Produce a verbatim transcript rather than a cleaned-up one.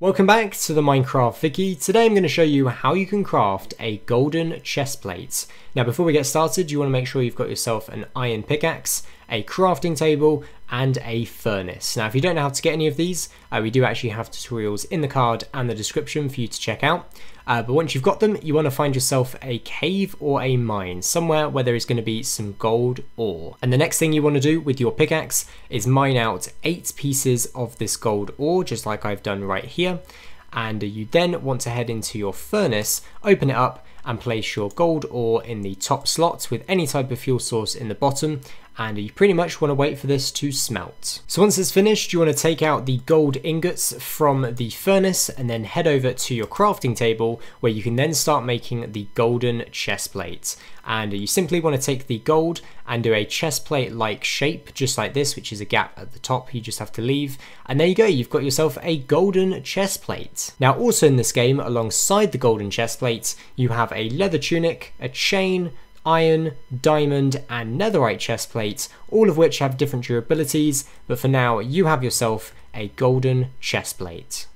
Welcome back to the Minecraft Viki. Today I'm going to show you how you can craft a golden chest plate. Now before we get started, you want to make sure you've got yourself an iron pickaxe, a crafting table and a furnace. Now if you don't know how to get any of these, uh, we do actually have tutorials in the card and the description for you to check out. Uh, but once you've got them, you want to find yourself a cave or a mine, somewhere where there is going to be some gold ore. And the next thing you want to do with your pickaxe is mine out eight pieces of this gold ore, just like I've done right here. And you then want to head into your furnace, open it up and place your gold ore in the top slot with any type of fuel source in the bottom, and you pretty much want to wait for this to smelt. So once it's finished, you want to take out the gold ingots from the furnace and then head over to your crafting table, where you can then start making the golden chest plate. And you simply want to take the gold and do a chest plate like shape, just like this, which is a gap at the top. You just have to leave, and there you go, you've got yourself a golden chest plate. Now also in this game, alongside the golden chest plate, you have a leather tunic, a chain, iron, diamond and netherite chest plates, all of which have different durabilities, but for now you have yourself a golden chest plate.